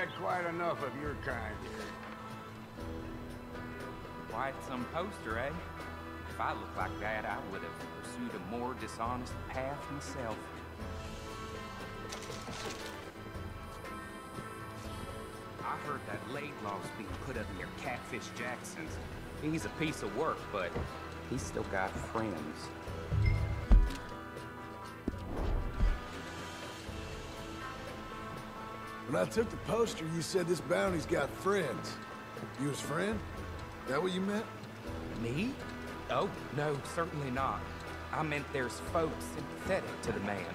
had quite enough of your kind here. Quite some poster, eh? If I looked like that, I would have pursued a more dishonest path myself. I heard that Laidlaw's being put up near Catfish Jackson's. He's a piece of work, but he's still got friends. When I took the poster, you said this bounty's got friends. You his friend? That what you meant? Me? Oh, no, certainly not. I meant there's folks sympathetic to the man,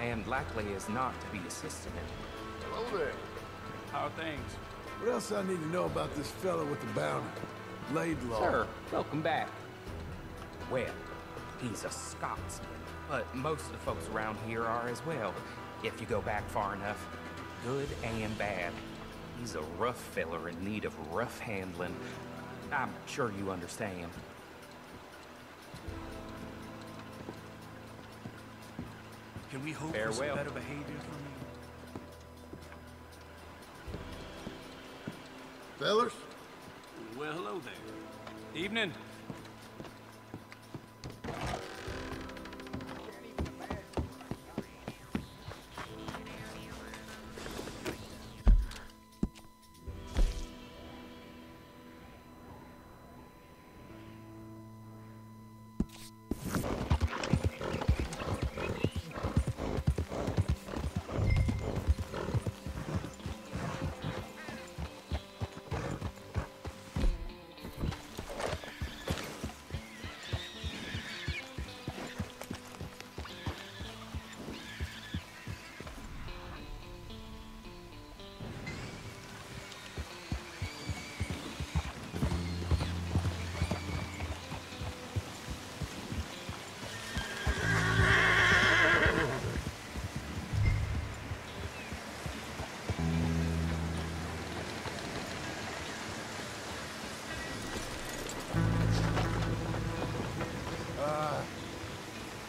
and likely as not to be assisting him. Hello there. How are things? What else I need to know about this fella with the bounty? Laidlaw. Sir, welcome back. Well, he's a Scotsman, but most of the folks around here are as well, if you go back far enough. Good and bad. He's a rough feller in need of rough handling. I'm sure you understand. Can we hope for some better behavior from you? Fellers? Well, hello there. Evening.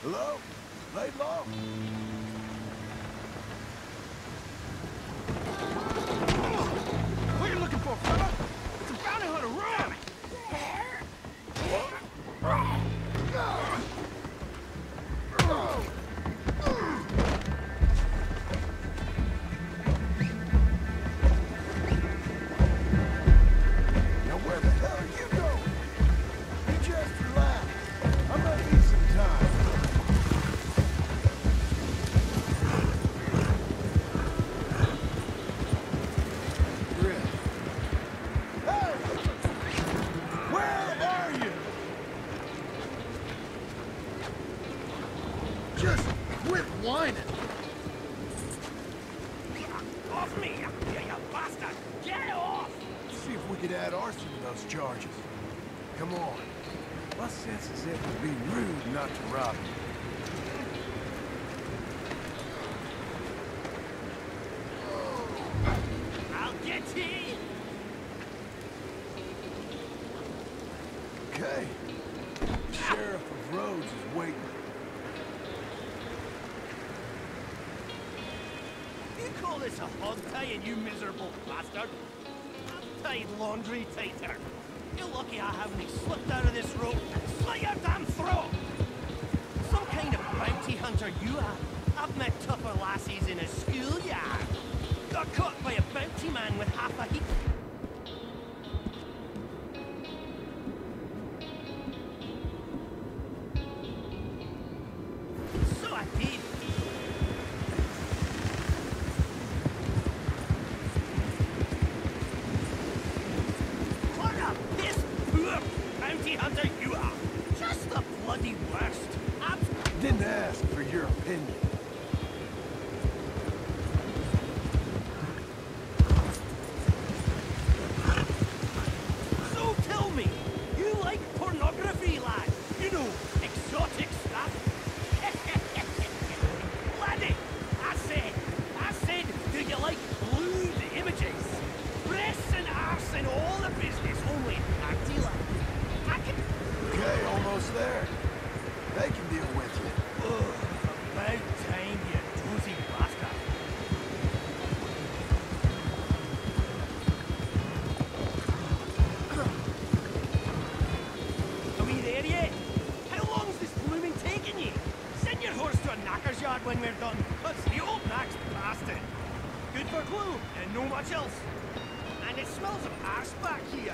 Hello? Laidlaw? What are you looking for, fella? It's a bounty hunter, run! Now where the hell are you going? You just relax. I'm gonna need some time. Just quit whining. Off me, you bastard! Get off! Let's see if we could add arson to those charges. Come on. My sense is it would be rude not to rob you. I'll get you! Okay. The Sheriff of Rhodes is waiting. Call this a hog tying, you miserable bastard? I've tied laundry tighter. You're lucky I haven't slipped out of this rope and slit your damn throat! Some kind of bounty hunter you are. I've met tougher lassies in a schoolyard. Got caught by a bounty man with half a heap. So I did. Hunter, you are just the bloody worst. I didn't ask for your opinion. So tell me, you like pornography, lad? You know, exotic stuff? Laddie, I said, do you like lewd images? Breasts and arse and all the business, only acty lad. Okay, almost there. They can deal with you. Ugh, about time. shard when we're done, cuts the old axe past it. Good for glue, and no much else. And it smells of arse back here.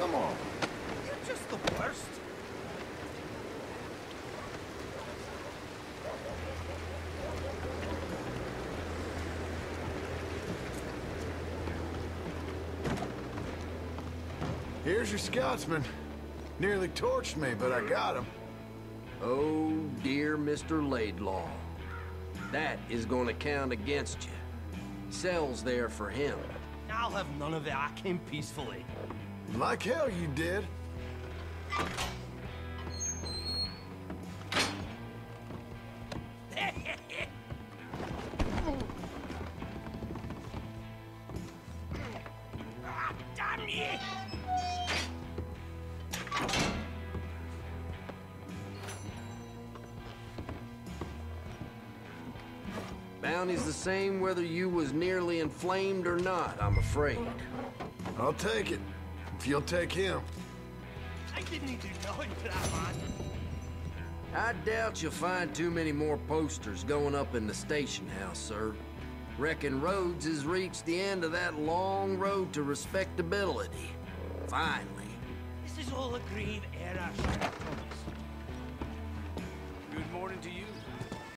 Come on. You're just the worst. Here's your Scotsman. Nearly torched me, but I got him. Oh, dear Mr. Laidlaw. That is going to count against you. Cell's there for him. I'll have none of it. I came peacefully. Like hell you did. Bounty's the same whether you was nearly inflamed or not, I'm afraid. I'll take it, if you'll take him. I didn't need to know you for that, man. I doubt you'll find too many more posters going up in the station house, sir. Reckon Rhodes has reached the end of that long road to respectability. Finally. This is all a grave error, sir. Good morning to you.